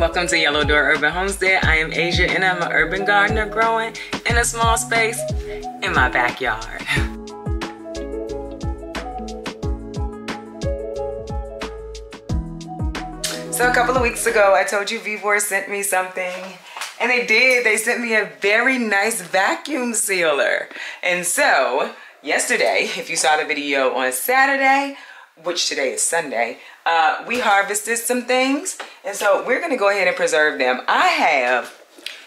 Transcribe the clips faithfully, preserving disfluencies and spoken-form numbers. Welcome to Yellow Door Urban Homestead. I am Asia and I'm an urban gardener growing in a small space in my backyard. So a couple of weeks ago, I told you Vevor sent me something, and they did. They sent me a very nice vacuum sealer. And so yesterday, if you saw the video on Saturday, which today is Sunday, uh, we harvested some things. And so we're gonna go ahead and preserve them. I have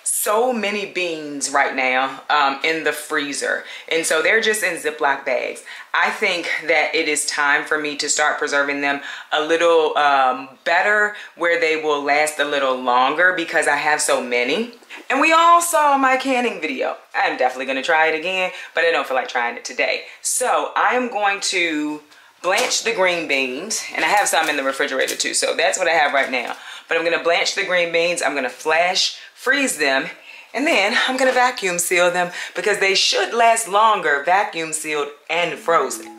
so many beans right now um, in the freezer. And so they're just in Ziploc bags. I think that it is time for me to start preserving them a little um, better, where they will last a little longer, because I have so many. And we all saw my canning video. I'm definitely gonna try it again, but I don't feel like trying it today. So I am going to blanch the green beans, and I have some in the refrigerator too, so that's what I have right now. But I'm gonna blanch the green beans, I'm gonna flash freeze them, and then I'm gonna vacuum seal them, because they should last longer vacuum sealed and frozen.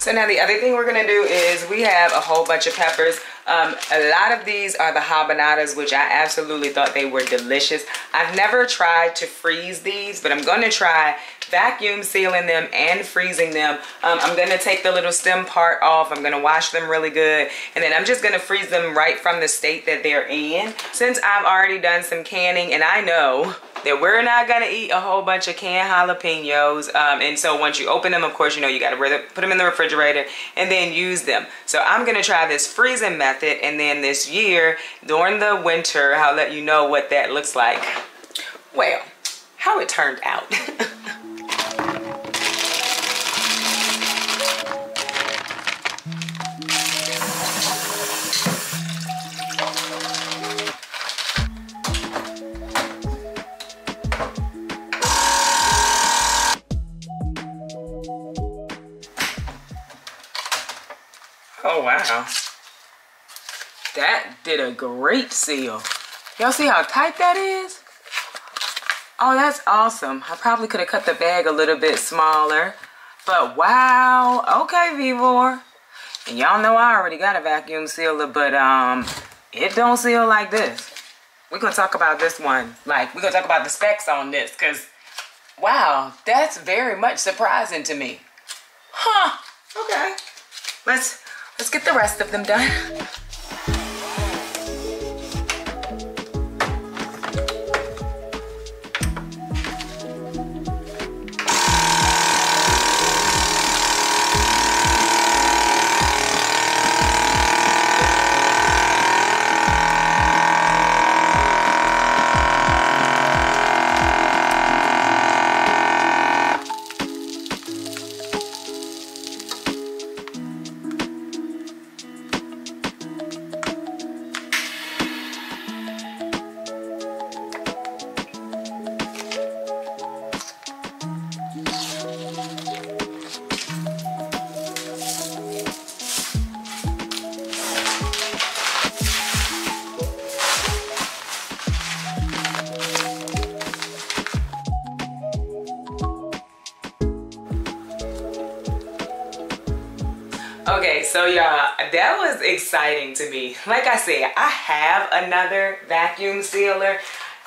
So now the other thing we're gonna do is we have a whole bunch of peppers. Um, a lot of these are the habanadas, which I absolutely thought they were delicious. I've never tried to freeze these, but I'm gonna try vacuum sealing them and freezing them. Um, I'm gonna take the little stem part off. I'm gonna wash them really good. And then I'm just gonna freeze them right from the state that they're in. Since I've already done some canning, and I know that we're not gonna eat a whole bunch of canned jalapenos. Um, and so once you open them, of course, you know you gotta put them in the refrigerator and then use them. So I'm gonna try this freezing method, and then this year, during the winter, I'll let you know what that looks like. Well, how it turned out. Oh wow, that did a great seal. Y'all see how tight that is? Oh, that's awesome. I probably could have cut the bag a little bit smaller, but wow, okay, Vevor. And y'all know I already got a vacuum sealer, but um, it don't seal like this. We're gonna talk about this one. Like, we're gonna talk about the specs on this, because wow, that's very much surprising to me. Huh, okay, let's, Let's get the rest of them done. Okay, so y'all, that was exciting to me. Like I said, I have another vacuum sealer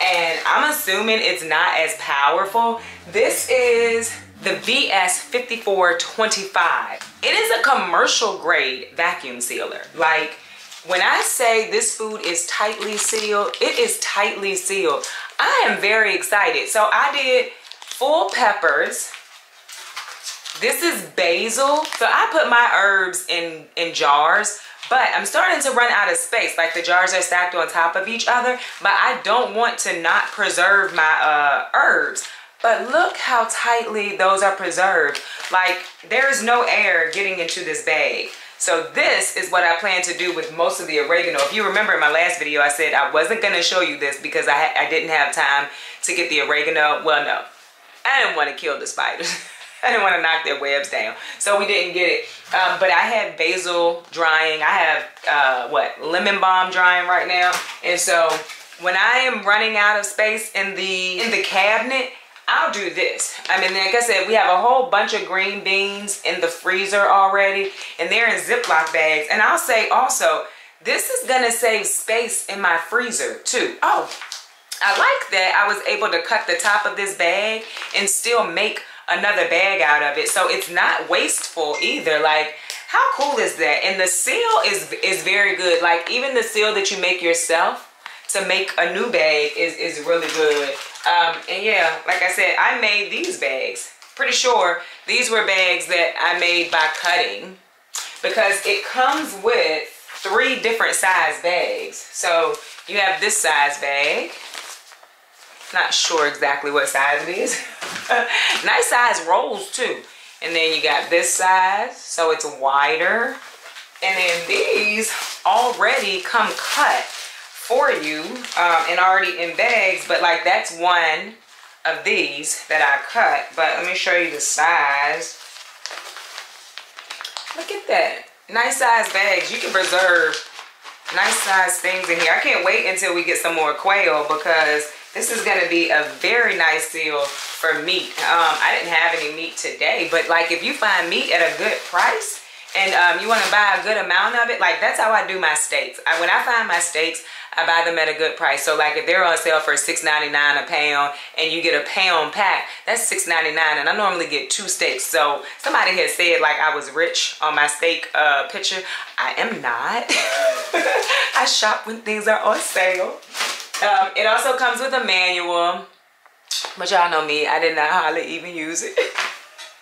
and I'm assuming it's not as powerful. This is the V S fifty-four twenty-five. It is a commercial grade vacuum sealer. Like, when I say this food is tightly sealed, it is tightly sealed. I am very excited. So I did full peppers. This is basil. So I put my herbs in, in jars, but I'm starting to run out of space. Like, the jars are stacked on top of each other, but I don't want to not preserve my uh, herbs. But look how tightly those are preserved. Like, there is no air getting into this bag. So this is what I plan to do with most of the oregano. If you remember in my last video, I said I wasn't gonna show you this because I, I didn't have time to get the oregano. Well, no, I didn't wanna kill the spiders. I didn't want to knock their webs down, so we didn't get it. Um, but I had basil drying. I have, uh, what, lemon balm drying right now. And so when I am running out of space in the, in the cabinet, I'll do this. I mean, like I said, we have a whole bunch of green beans in the freezer already, and they're in Ziploc bags. And I'll say also, this is going to save space in my freezer too. Oh, I like that I was able to cut the top of this bag and still make another bag out of it, so it's not wasteful either. Like, how cool is that? And the seal is is very good. Like, even the seal that you make yourself to make a new bag is is really good. Um and yeah, like I said, I made these bags. Pretty sure these were bags that I made by cutting, because it comes with three different size bags. So you have this size bag, not sure exactly what size it is. Nice size rolls too. And then you got this size, so it's wider. And then these already come cut for you um, and already in bags, but like that's one of these that I cut. But let me show you the size. Look at that. Nice size bags. You can preserve nice size things in here. I can't wait until we get some more quail, because this is gonna be a very nice seal for meat. Um, I didn't have any meat today, but like if you find meat at a good price and um, you wanna buy a good amount of it, like that's how I do my steaks. I, when I find my steaks, I buy them at a good price. So like if they're on sale for six ninety-nine a pound and you get a pound pack, that's six ninety-nine, and I normally get two steaks. So somebody had said like I was rich on my steak uh, picture. I am not. I shop when things are on sale. Um, it also comes with a manual, but y'all know me, I did not hardly even use it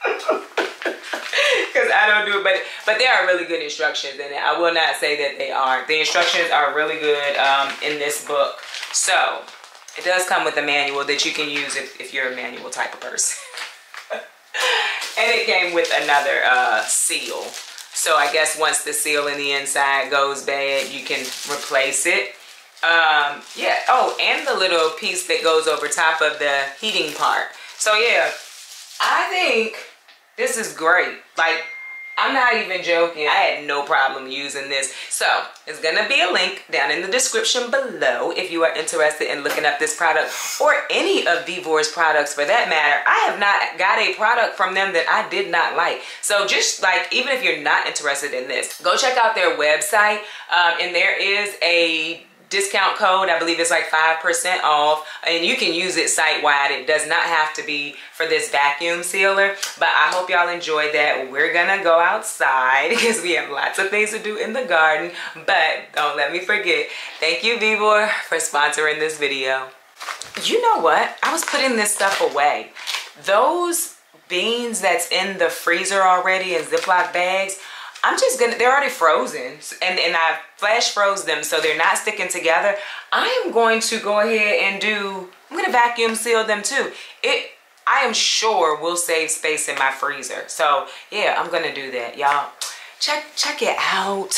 because I don't do it, but but there are really good instructions in it. I will not say that they aren't. The instructions are really good um, in this book. So it does come with a manual that you can use if, if you're a manual type of person. And it came with another uh, seal. So I guess once the seal in the inside goes bad, you can replace it. Um yeah, oh, and the little piece that goes over top of the heating part. So yeah, I think this is great. Like, I'm not even joking. I had no problem using this. So it's gonna be a link down in the description below if you are interested in looking up this product or any of Vevor's products for that matter. I have not got a product from them that I did not like. So just like, even if you're not interested in this, go check out their website, um, and there is a discount code. I believe it's like five percent off, and you can use it site-wide. It does not have to be for this vacuum sealer, but I hope y'all enjoyed that. We're gonna go outside because we have lots of things to do in the garden, but don't let me forget, thank you Vevor for sponsoring this video. You know what? I was putting this stuff away. Those beans that's in the freezer already in Ziploc bags, I'm just gonna, they're already frozen, and, and I flash froze them so they're not sticking together. I am going to go ahead and do, I'm gonna vacuum seal them too. It, I am sure will save space in my freezer. So yeah, I'm gonna do that, y'all. Check, check it out.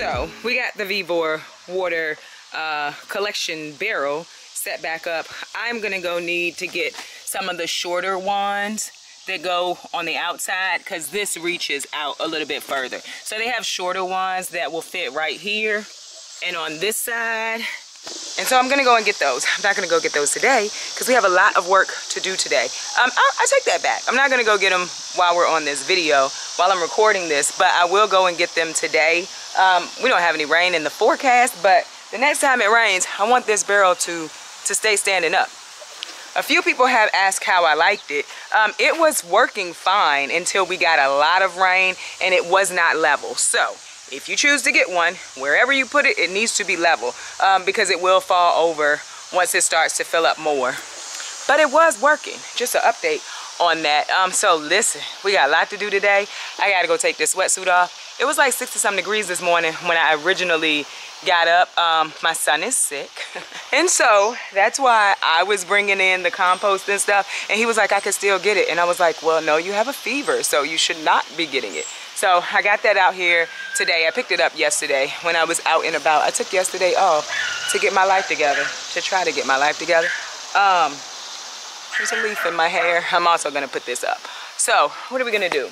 So we got the Vevor water uh, collection barrel, set back up. I'm gonna go need to get some of the shorter ones that go on the outside, because this reaches out a little bit further. So they have shorter ones that will fit right here and on this side. And so I'm gonna go and get those. I'm not gonna go get those today because we have a lot of work to do today. Um, I, I take that back. I'm not gonna go get them while we're on this video, while I'm recording this, but I will go and get them today. Um, we don't have any rain in the forecast, but the next time it rains, I want this barrel to, to stay standing up. A few people have asked how I liked it. Um, it was working fine until we got a lot of rain and it was not level. So if you choose to get one, wherever you put it, it needs to be level, um, because it will fall over once it starts to fill up more. But it was working. Just an update on that. Um, so listen, we got a lot to do today. I gotta go take this wetsuit off. It was like sixty some degrees this morning when I originally got up. Um, my son is sick. And so that's why I was bringing in the compost and stuff. And he was like, I could still get it. And I was like, well, no, you have a fever, so you should not be getting it. So I got that out here today. I picked it up yesterday when I was out and about. I took yesterday off to get my life together, to try to get my life together. Um, there's a leaf in my hair. I'm also gonna put this up. So what are we gonna do?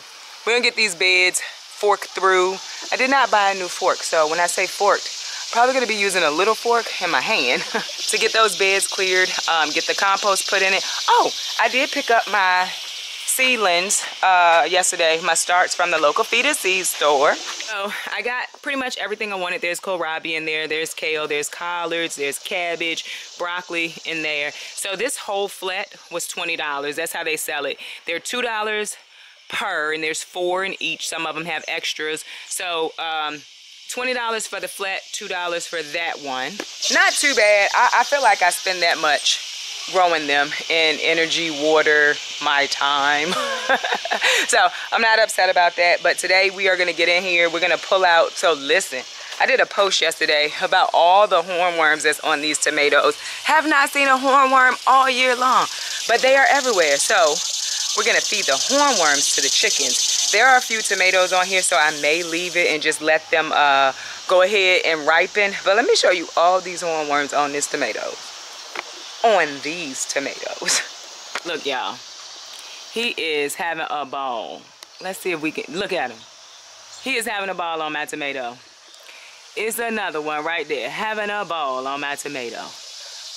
We're gonna get these beds forked through. I did not buy a new fork. So when I say forked, probably gonna be using a little fork in my hand to get those beds cleared, um, get the compost put in it. Oh, I did pick up my seedlings uh, yesterday, my starts from the local feeder seed store. So I got pretty much everything I wanted. There's kohlrabi in there, there's kale, there's collards, there's cabbage, broccoli in there. So this whole flat was twenty dollars. That's how they sell it. They're two dollars per, and there's four in each. Some of them have extras. So, um, twenty dollars for the flat, two dollars for that one. Not too bad. I, I feel like I spend that much growing them in energy, water, my time. So I'm not upset about that. But today we are going to get in here. We're going to pull out. So listen, I did a post yesterday about all the hornworms that's on these tomatoes. Have not seen a hornworm all year long, but they are everywhere. So we're going to feed the hornworms to the chickens. There are a few tomatoes on here, so I may leave it and just let them uh, go ahead and ripen. But let me show you all these hornworms on this tomato. On these tomatoes. Look, y'all. He is having a ball. Let's see if we can. Look at him. He is having a ball on my tomato. It's another one right there. Having a ball on my tomato.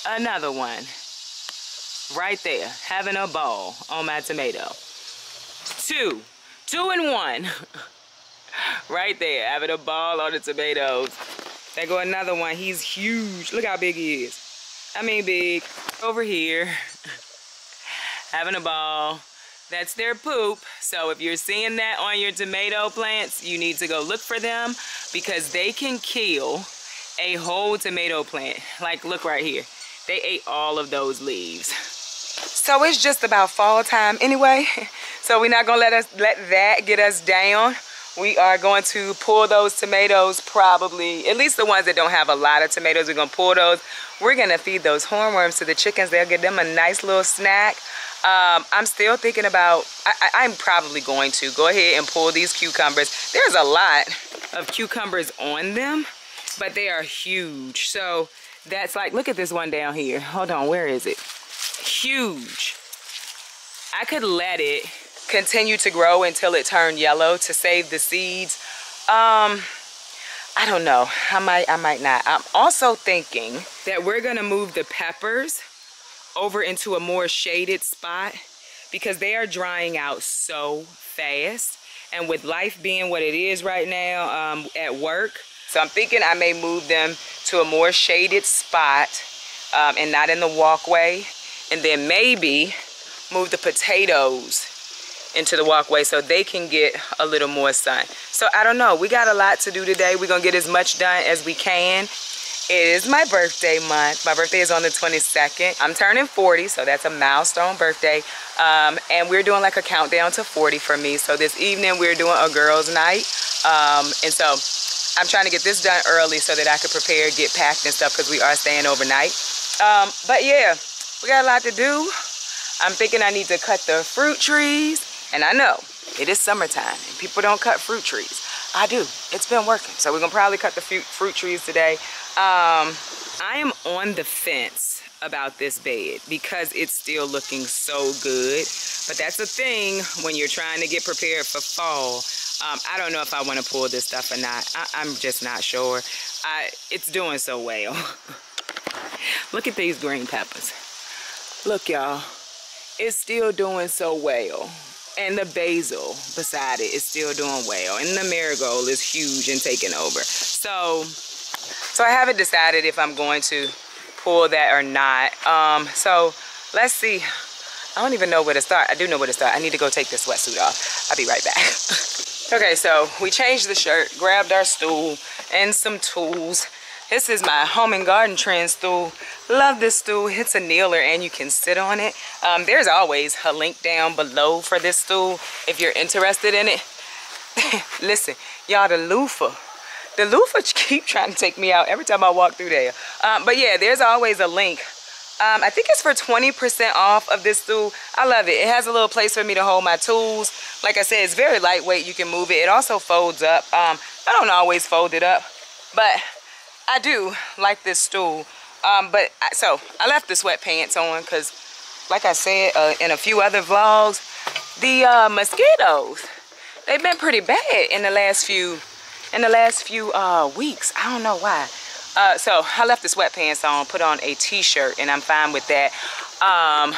Another one. Right there. Having a ball on my tomato. Two. Two and one. Right there, having a ball on the tomatoes. There go another one. He's huge. Look how big he is. I mean big. Over here. Having a ball. That's their poop. So if you're seeing that on your tomato plants, you need to go look for them, because they can kill a whole tomato plant. Like, look right here. They ate all of those leaves. So it's just about fall time anyway. So we're not gonna let us let that get us down. We are going to pull those tomatoes, probably, at least the ones that don't have a lot of tomatoes, we're gonna pull those. We're gonna feed those hornworms to the chickens. They'll give them a nice little snack. Um, I'm still thinking about, I, I, I'm probably going to go ahead and pull these cucumbers. There's a lot of cucumbers on them, but they are huge. So that's like, look at this one down here. Hold on, where is it? Huge. I could let it continue to grow until it turned yellow to save the seeds. um I don't know, I might I might not. I'm also thinking that we're gonna move the peppers over into a more shaded spot, because they are drying out so fast, and with life being what it is right now, um at work, so I'm thinking I may move them to a more shaded spot, um, and not in the walkway, and then maybe move the potatoes into the walkway so they can get a little more sun. So I don't know, we got a lot to do today. We're gonna get as much done as we can. It is my birthday month. My birthday is on the twenty-second. I'm turning forty, so that's a milestone birthday. Um, and we're doing like a countdown to forty for me. So this evening we're doing a girls' night. Um, and so I'm trying to get this done early so that I could prepare, get packed and stuff, because we are staying overnight. Um, but yeah, we got a lot to do. I'm thinking I need to cut the fruit trees. And I know, it is summertime and people don't cut fruit trees. I do. It's been working. So we're going to probably cut the fruit trees today. Um, I am on the fence about this bed because it's still looking so good. But that's the thing when you're trying to get prepared for fall. Um, I don't know if I want to pull this stuff or not. I, I'm just not sure. I, it's doing so well. Look at these green peppers. Look, y'all. It's still doing so well. And the basil beside it is still doing well. And the marigold is huge and taking over. So, so I haven't decided if I'm going to pull that or not. Um, so let's see. I don't even know where to start. I do know where to start. I need to go take this wetsuit off. I'll be right back. Okay, so we changed the shirt, grabbed our stool and some tools. This is my Home and Garden Trends stool. Love this stool. It's a kneeler and you can sit on it. Um, there's always a link down below for this stool if you're interested in it. Listen, y'all, the loofah. The loofah keep trying to take me out every time I walk through there. Um, but yeah, there's always a link. Um, I think it's for twenty percent off of this stool. I love it. It has a little place for me to hold my tools. Like I said, it's very lightweight. You can move it. It also folds up. Um, I don't always fold it up, but I do like this stool. Um, but I, so I left the sweatpants on because, like I said, uh, in a few other vlogs, the uh, mosquitoes, they've been pretty bad in the last few in the last few uh, weeks. I don't know why. Uh, so I left the sweatpants on, put on a t-shirt, and I'm fine with that. Um,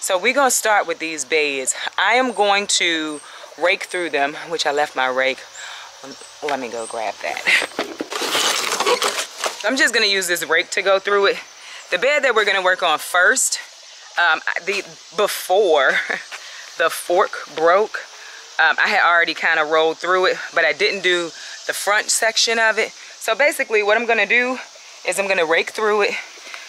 so we're going to start with these beds. I am going to rake through them, which I left my rake. Let me go grab that. I'm just going to use this rake to go through it. The bed that we're going to work on first, um, the before the fork broke, um, I had already kind of rolled through it, but I didn't do the front section of it. So basically what I'm gonna do is I'm gonna rake through it,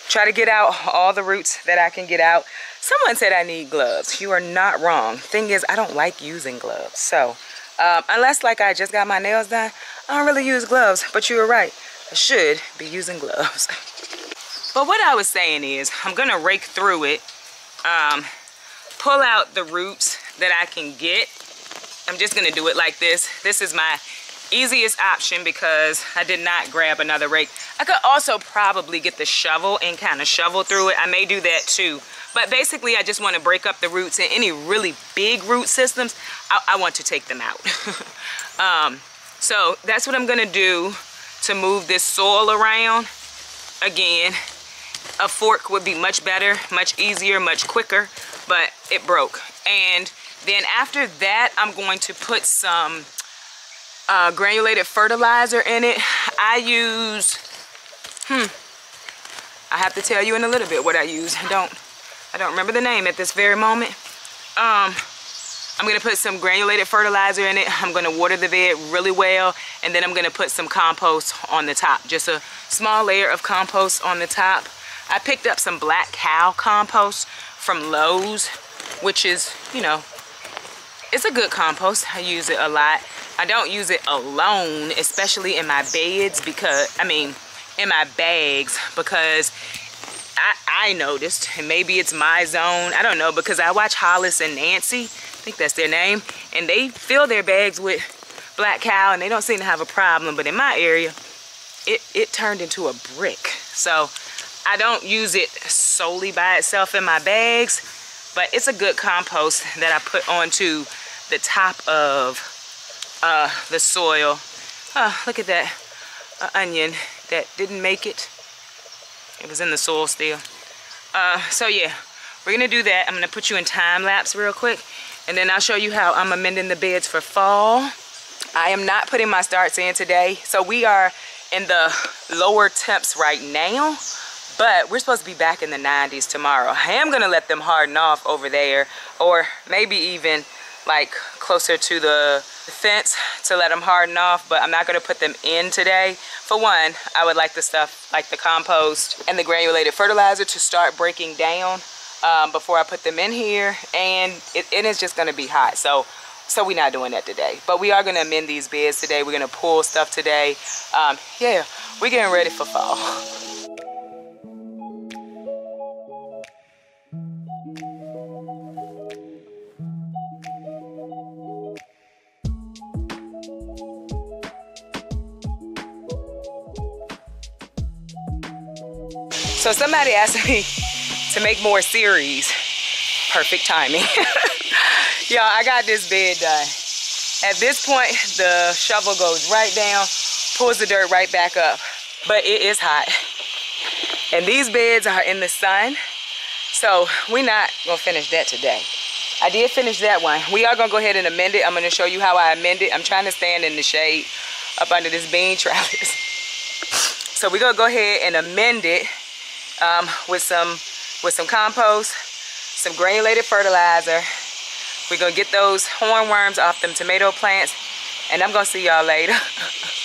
try to get out all the roots that I can get out. Someone said I need gloves. You are not wrong. Thing is, I don't like using gloves. So um, unless like I just got my nails done, I don't really use gloves, but you were right. I should be using gloves. But what I was saying is I'm gonna rake through it, um, pull out the roots that I can get. I'm just gonna do it like this. This is my easiest option because I did not grab another rake. I could also probably get the shovel and kind of shovel through it. I may do that too. But basically I just want to break up the roots, and any really big root systems, I, I want to take them out. um, so that's what I'm going to do to move this soil around. Again, a fork would be much better, much easier, much quicker, but it broke. And then after that, I'm going to put some Uh, granulated fertilizer in it. I use, hmm, I have to tell you in a little bit what I use. I don't, I don't remember the name at this very moment. Um, I'm gonna put some granulated fertilizer in it. I'm gonna water the bed really well, and then I'm gonna put some compost on the top. Just a small layer of compost on the top. I picked up some Black Cow compost from Lowe's, which is, you know, it's a good compost. I use it a lot. I don't use it alone, especially in my beds because, I mean, in my bags, because I, I noticed, and maybe it's my zone, I don't know, because I watch Hollis and Nancy, I think that's their name, and they fill their bags with Black Cow and they don't seem to have a problem, but in my area, it, it turned into a brick. So I don't use it solely by itself in my bags, but it's a good compost that I put onto the top of Uh, the soil. Oh, look at that uh, onion that didn't make it. It was in the soil still. Uh, so yeah, we're gonna do that. I'm gonna put you in time lapse real quick, and then I'll show you how I'm amending the beds for fall. I am not putting my starts in today, so we are in the lower temps right now, but we're supposed to be back in the nineties tomorrow. I am gonna let them harden off over there, or maybe even like closer to the fence to let them harden off, but I'm not going to put them in today. For one, I would like the stuff like the compost and the granulated fertilizer to start breaking down um, before I put them in here, and it, it is just going to be hot, so so we're not doing that today. But we are going to amend these beds today. We're going to pull stuff today. Um, yeah, we're getting ready for fall. So somebody asked me to make more series. Perfect timing. Y'all, I got this bed done. At this point, the shovel goes right down, pulls the dirt right back up. But it is hot. And these beds are in the sun. So we're not gonna finish that today. I did finish that one. We are gonna go ahead and amend it. I'm gonna show you how I amend it. I'm trying to stand in the shade up under this bean trellis. So we're gonna go ahead and amend it um, with some with some compost, some granulated fertilizer. We're gonna get those hornworms off them tomato plants, and I'm gonna see y'all later.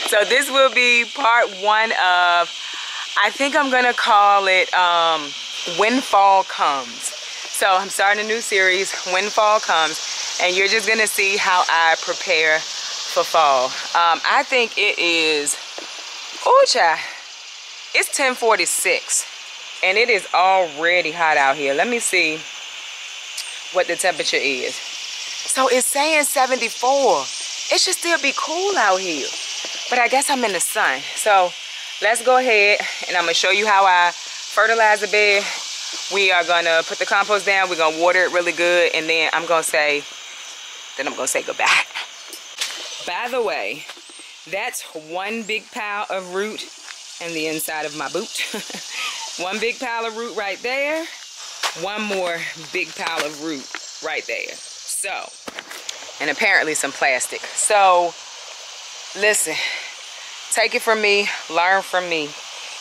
So this will be part one of, I think I'm gonna call it um, When Fall Comes. So I'm starting a new series, When Fall Comes, and you're just gonna see how I prepare for fall. Um, I think it is, oh child, it's ten forty-six and it is already hot out here. Let me see what the temperature is. So it's saying seventy-four. It should still be cool out here, but I guess I'm in the sun. So let's go ahead and I'm gonna show you how I fertilize the bed. We are gonna put the compost down. We're gonna water it really good. And then I'm gonna say, then I'm gonna say goodbye. By the way, that's one big pile of root and the inside of my boot. One big pile of root right there. One more big pile of root right there. So, and apparently some plastic. So, listen, take it from me, learn from me.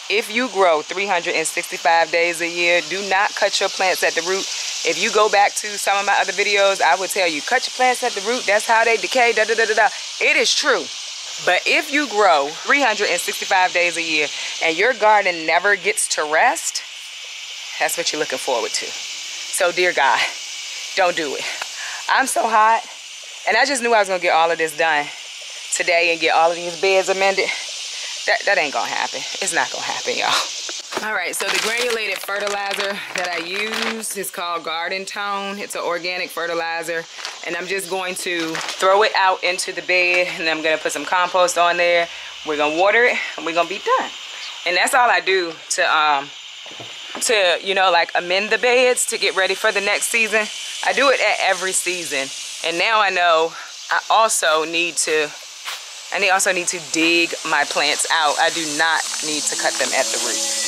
If you grow three hundred sixty-five days a year, do not cut your plants at the root. If you go back to some of my other videos, I would tell you, cut your plants at the root. That's how they decay, da da da da da. It is true. But if you grow three hundred sixty-five days a year and your garden never gets to rest, that's what you're looking forward to. So dear God, don't do it. I'm so hot. And I just knew I was gonna get all of this done today and get all of these beds amended. That, that ain't gonna happen. It's not gonna happen, y'all. All right, so the granulated fertilizer that I use is called Garden Tone. It's an organic fertilizer. And I'm just going to throw it out into the bed, and I'm gonna put some compost on there. We're gonna water it, and we're gonna be done. And that's all I do to, um, to you know, like amend the beds to get ready for the next season. I do it at every season. And now I know I also need to, I need, also need to dig my plants out. I do not need to cut them at the root.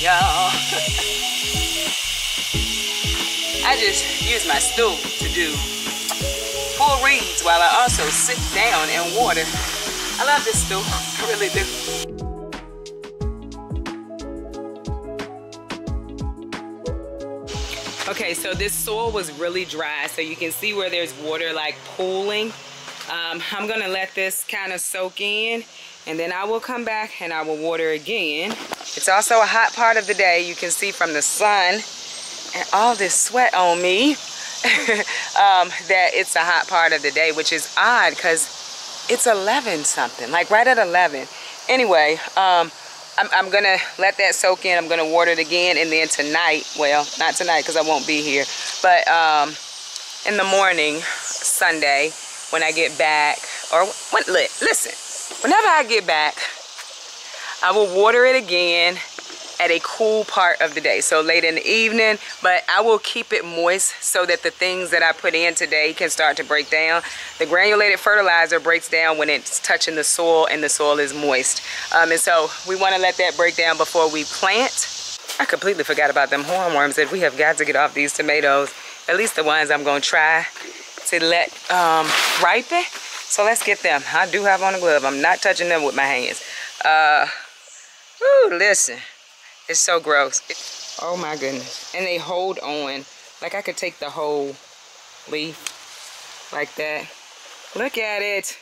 Y'all, I just use my stool to do full reeds while I also sit down and water. I love this stool, I really do. Okay, so this soil was really dry, so you can see where there's water like pooling. Um, I'm gonna let this kind of soak in, and then I will come back and I will water again. It's also a hot part of the day. You can see from the sun and all this sweat on me um, that it's a hot part of the day, which is odd because it's eleven something, like right at eleven. Anyway, um, I'm, I'm gonna let that soak in. I'm gonna water it again, and then tonight, well, not tonight because I won't be here, but um, in the morning, Sunday, when I get back, or when, listen, whenever I get back, I will water it again at a cool part of the day, so late in the evening, but I will keep it moist so that the things that I put in today can start to break down. The granulated fertilizer breaks down when it's touching the soil and the soil is moist. Um, and so we wanna let that break down before we plant. I completely forgot about them hornworms that we have got to get off these tomatoes, at least the ones I'm gonna try to let um, ripen. So let's get them. I do have on a glove. I'm not touching them with my hands. Uh, Ooh, listen, it's so gross. It, oh my goodness. And they hold on. Like I could take the whole leaf like that. Look at it.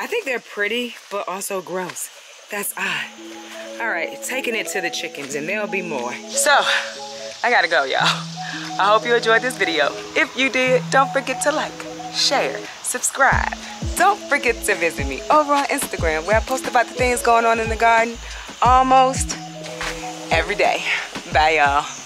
I think they're pretty, but also gross. That's odd. All right, taking it to the chickens, and there'll be more. So, I gotta go, y'all. I hope you enjoyed this video. If you did, don't forget to like, share, subscribe. Don't forget to visit me over on Instagram, where I post about the things going on in the garden. Almost every day. Bye, y'all.